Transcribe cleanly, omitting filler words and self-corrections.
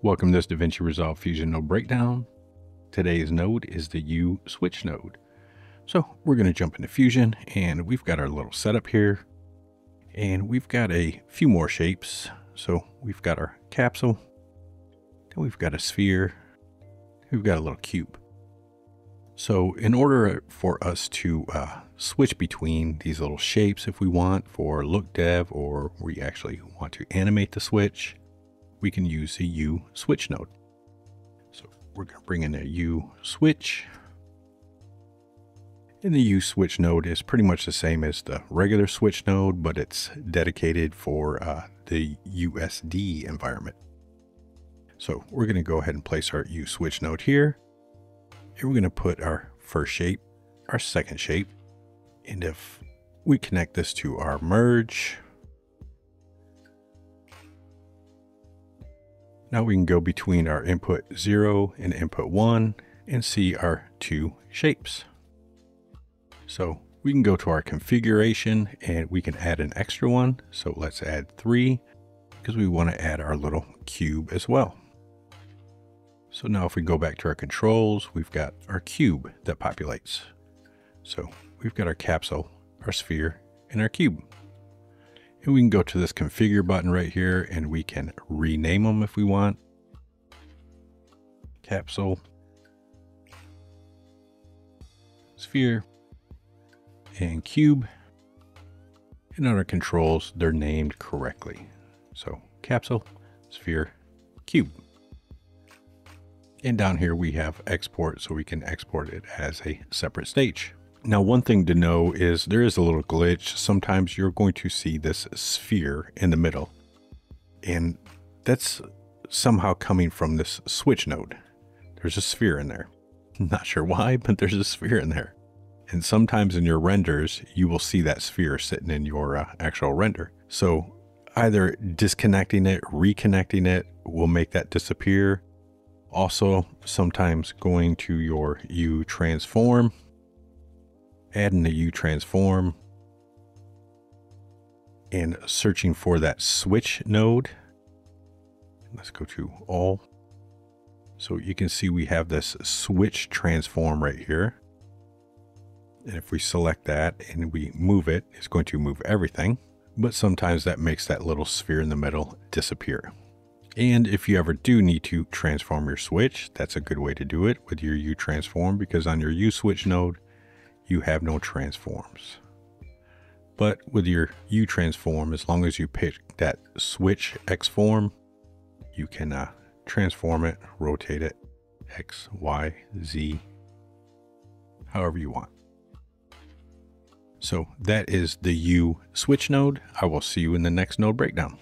Welcome to this DaVinci Resolve Fusion node breakdown. Today's node is the uSwitch node. So we're going to jump into Fusion, and we've got our little setup here, and we've got a few more shapes. So we've got our capsule, then we've got a sphere, we've got a little cube. So in order for us to switch between these little shapes, if we want for look dev, or we actually want to animate the switch, we can use the uSwitch node. So we're going to bring in a uSwitch. And the uSwitch node is pretty much the same as the regular switch node, but it's dedicated for the USD environment. So we're going to go ahead and place our uSwitch node here. And we're going to put our first shape, our second shape. And if we connect this to our merge, now we can go between our input 0 and input 1 and see our two shapes. So we can go to our configuration and we can add an extra one. So let's add 3 because we want to add our little cube as well. So now if we go back to our controls, we've got our cube that populates. So we've got our capsule, our sphere, and our cube. And we can go to this configure button right here and we can rename them if we want. Capsule, sphere, and cube. And on our controls, they're named correctly. So capsule, sphere, cube. And down here we have export, so we can export it as a separate stage. Now, one thing to know is there is a little glitch. Sometimes you're going to see this sphere in the middle, and that's somehow coming from this switch node. There's a sphere in there. I'm not sure why, but there's a sphere in there. And sometimes in your renders, you will see that sphere sitting in your actual render. So either disconnecting it, reconnecting it will make that disappear. Also, sometimes going to your uTransform, adding the uTransform and searching for that switch node. Let's go to all. So you can see we have this switch transform right here. And if we select that and we move it, it's going to move everything. But sometimes that makes that little sphere in the middle disappear. And if you ever do need to transform your switch, that's a good way to do it with your uTransform, because on your uSwitch node, you have no transforms. But with your uTransform, as long as you pick that switch X form, you can transform it, rotate it, X, Y, Z, however you want. So that is the uSwitch node. I will see you in the next node breakdown.